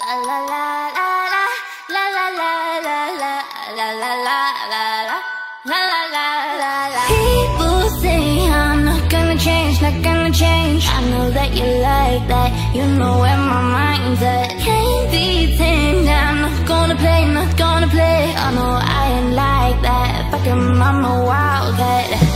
People say I'm not gonna change, not gonna change. I know that you like that, you know where my mind's at. Can't be tamed, I'm not gonna play, not gonna play. I know I ain't like that, fucking mama wild cat.